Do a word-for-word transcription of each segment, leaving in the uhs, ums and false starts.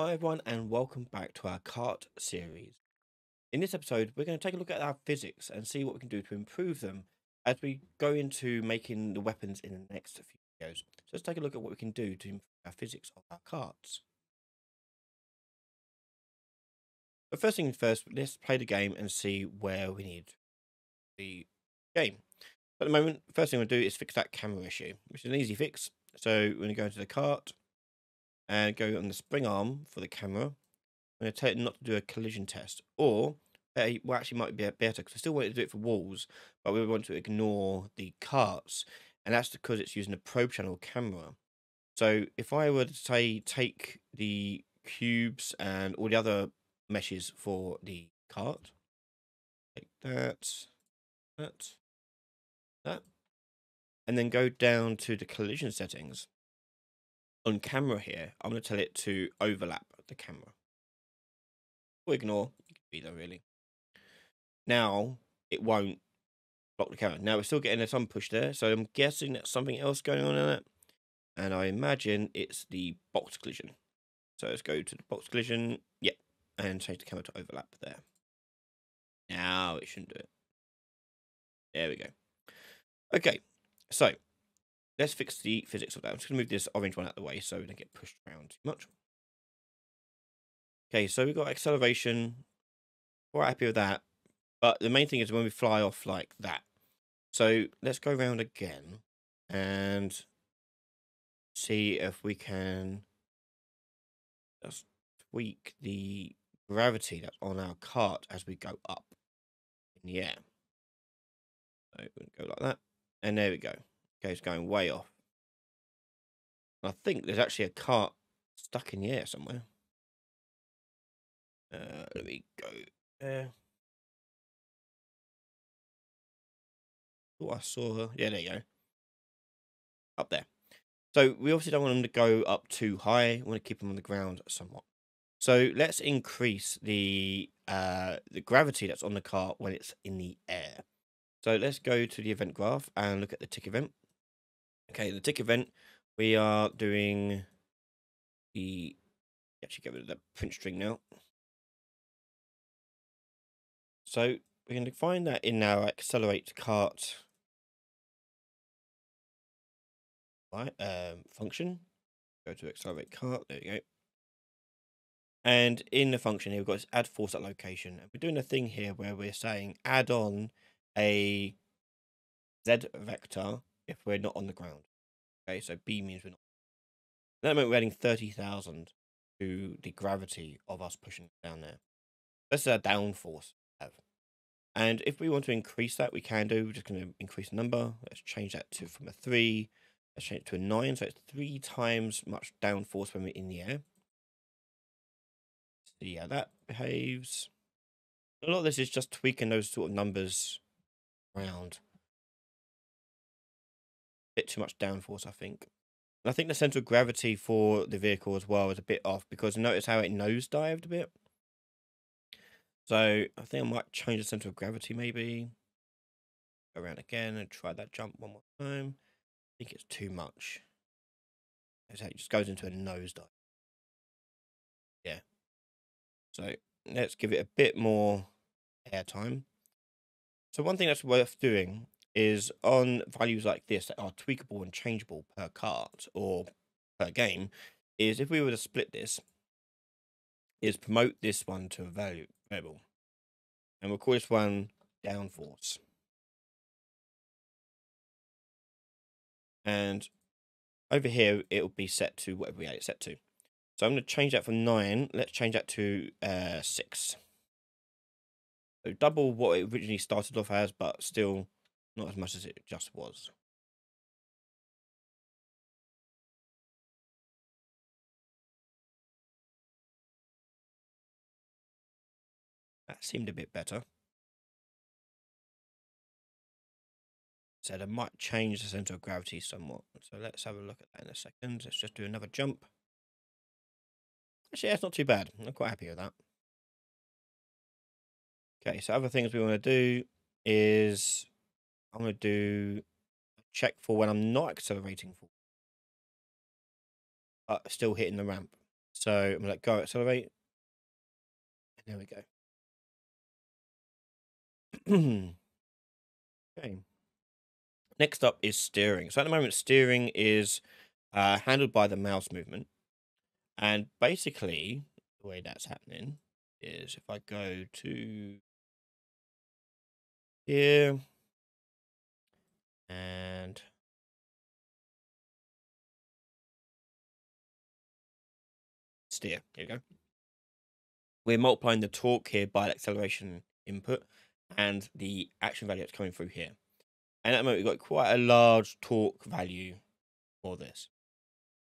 Hi everyone, and welcome back to our kart series. In this episode we're going to take a look at our physics and see what we can do to improve them as we go into making the weapons in the next few videos. So let's take a look at what we can do to improve our physics of our karts. But first things first, let's play the game and see where we need the game. At the moment, first thing we'll do is fix that camera issue, which is an easy fix. So we're going to go into the kart and go on the spring arm for the camera. I'm going to tell it not to do a collision test, or we well, actually might be better because I still want it to do it for walls, but we want to ignore the carts, and that's because it's using a probe channel camera. So if I were to say take the cubes and all the other meshes for the cart, like that, that, that, and then go down to the collision settings. On camera here, I'm going to tell it to overlap the camera. Or ignore, either really. Now, it won't block the camera. Now, we're still getting a thumb push there, so I'm guessing that's something else going on in it. And I imagine it's the box collision. So let's go to the box collision, yeah, and change the camera to overlap there. Now, it shouldn't do it. There we go. Okay, so let's fix the physics of that. I'm just going to move this orange one out of the way so we don't get pushed around too much. Okay, so we've got acceleration. Quite happy with that. But the main thing is when we fly off like that. So let's go around again and see if we can just tweak the gravity that's on our cart as we go up in the air. So we'll go like that. And there we go. Okay, it's going way off. I think there's actually a cart stuck in the air somewhere. Uh, let me go there. Oh, I saw her. Yeah, there you go. Up there. So we obviously don't want them to go up too high. We want to keep them on the ground somewhat. So let's increase the uh, the gravity that's on the cart when it's in the air. So let's go to the event graph and look at the tick event. Okay, the tick event, we are doing the, actually get rid of the print string now. So we're going to find that in our accelerate cart right, um, function. Go to accelerate cart, there we go. And in the function here, we've got this add force at location. And we're doing a thing here where we're saying add on a Z vector if we're not on the ground. Okay, so B means we're not. At the moment, we're adding thirty thousand. To the gravity of us pushing down there. This is our downforce. And if we want to increase that, we can do. We're just going to increase the number. Let's change that to from a three. Let's change it to a nine. So it's three times much downforce when we're in the air. See how that behaves. A lot of this is just tweaking those sort of numbers around. A bit too much downforce, I think. I think the centre of gravity for the vehicle as well is a bit off because notice how it nosedived a bit. So I think I might change the centre of gravity maybe. Go around again and try that jump one more time. I think it's too much. It just goes into a nosedive. Yeah. So let's give it a bit more air time. So one thing that's worth doing is on values like this that are tweakable and changeable per cart or per game, is if we were to split this, is promote this one to a value variable. And we'll call this one downforce. And over here, it'll be set to whatever we had it set to. So I'm going to change that from nine. Let's change that to uh, six. So double what it originally started off as, but still not as much as it just was. That seemed a bit better. Said I might change the centre of gravity somewhat. So let's have a look at that in a second. Let's just do another jump. Actually, that's not too bad. I'm quite happy with that. Okay, so other things we want to do is I'm going to do a check for when I'm not accelerating forward, but still hitting the ramp. So I'm gonna let go, accelerate. And there we go. Okay. Next up is steering. So at the moment, steering is uh, handled by the mouse movement. And basically, the way that's happening is if I go to here and steer, here we go. We're multiplying the torque here by the acceleration input and the action value that's coming through here. And at the moment, we've got quite a large torque value for this.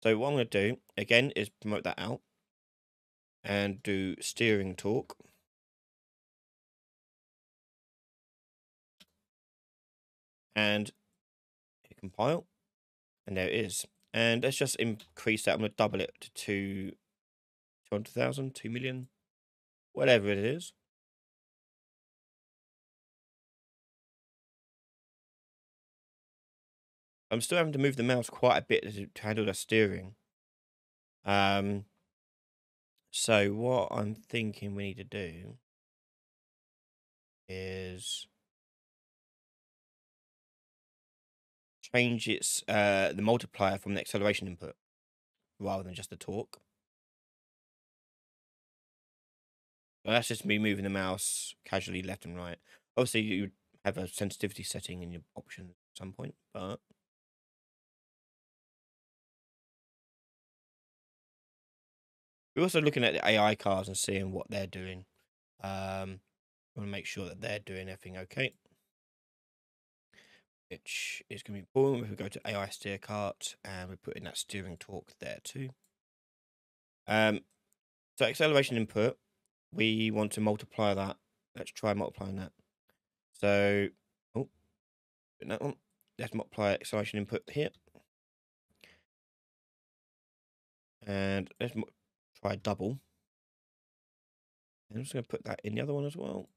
So what I'm going to do, again, is promote that out and do steering torque. And hit compile. And there it is. And let's just increase that. I'm going to double it to two hundred thousand, two million, whatever it is. I'm still having to move the mouse quite a bit to handle the steering. Um, so what I'm thinking we need to do is change its uh, the multiplier from the acceleration input rather than just the torque. Well, that's just me moving the mouse casually left and right. Obviously, you have a sensitivity setting in your options at some point, but we're also looking at the A I cars and seeing what they're doing. Um, we want to make sure that they're doing everything okay, which is going to be important. If we go to A I steer cart and we put in that steering torque there too. Um, so acceleration input, we want to multiply that. Let's try multiplying that. So, oh, that one. Let's multiply acceleration input here, and let's try double. I'm just going to put that in the other one as well.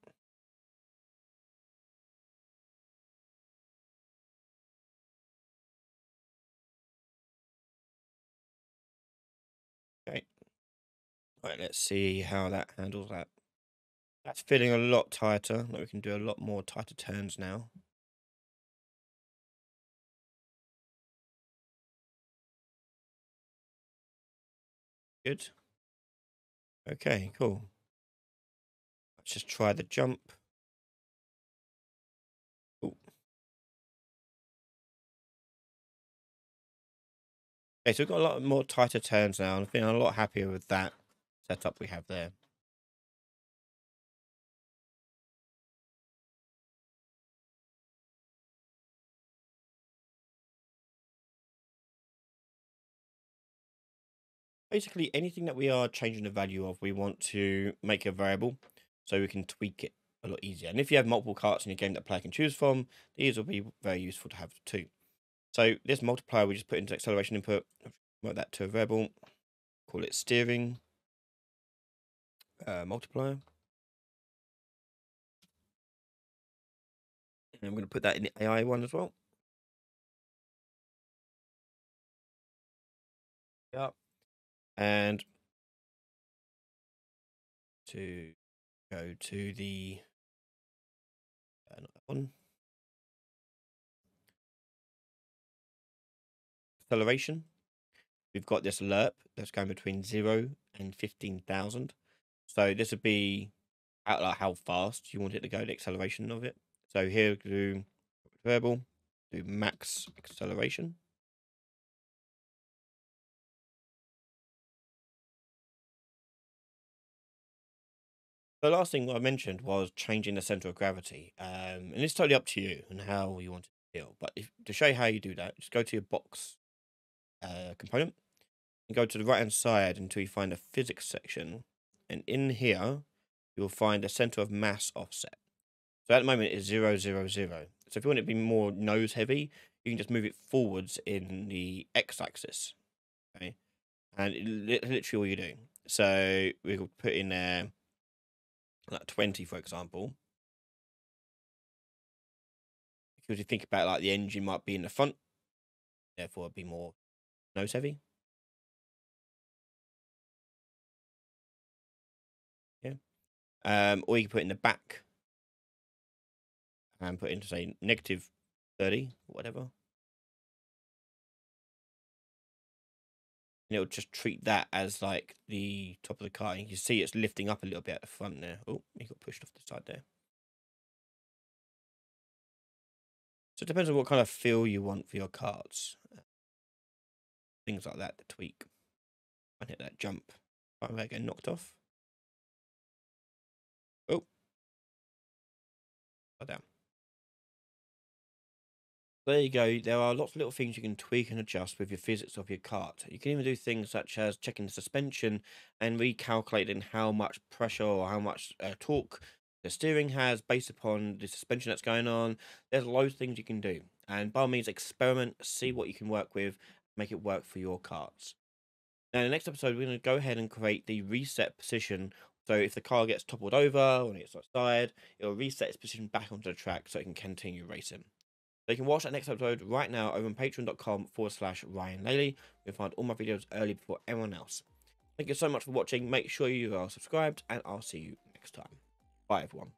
Okay. All right, let's see how that handles that. That's feeling a lot tighter. Like we can do a lot more tighter turns now. Good. Okay, cool. Let's just try the jump. Ooh. Okay, so we've got a lot more tighter turns now, and I'm feeling a lot happier with that setup we have there. Basically, anything that we are changing the value of, we want to make a variable so we can tweak it a lot easier. And if you have multiple carts in your game that a player can choose from, these will be very useful to have too. So this multiplier we just put into acceleration input, convert that to a variable, call it steering uh, multiplier. And I'm going to put that in the A I one as well. Yeah. And to go to the uh, not that one, acceleration, we've got this lerp that's going between zero and fifteen thousand. So this would be out like how fast you want it to go, the acceleration of it. So here we do variable, do max acceleration. The last thing I mentioned was changing the center of gravity. Um, and it's totally up to you and how you want it to feel. But if, to show you how you do that, just go to your box uh, component and go to the right-hand side until you find the physics section. And in here, you'll find the center of mass offset. So at the moment, it's zero, zero, zero. So if you want it to be more nose-heavy, you can just move it forwards in the x-axis. Okay, and it, literally all you do. So we'll put in there like twenty, for example, because you think about like the engine might be in the front, therefore it'd be more nose heavy. Um, or you can put it in the back and put into, say, negative thirty, whatever. And it'll just treat that as like the top of the car. You can see it's lifting up a little bit at the front there. Oh, he got pushed off the side there. So it depends on what kind of feel you want for your carts. Things like that to tweak. I hit that jump. I'm going to get knocked off. Oh. Oh, damn. There you go. There are lots of little things you can tweak and adjust with your physics of your cart. You can even do things such as checking the suspension and recalculating how much pressure or how much uh, torque the steering has based upon the suspension that's going on. There's loads of things you can do. And by all means, experiment, see what you can work with, make it work for your carts. Now, in the next episode, we're going to go ahead and create the reset position. So if the car gets toppled over or it's outside, it'll reset its position back onto the track so it can continue racing. So you can watch that next episode right now over on patreon.com forward slash Ryan Laley. You'll find all my videos early before everyone else. Thank you so much for watching. Make sure you are subscribed, and I'll see you next time. Bye, everyone.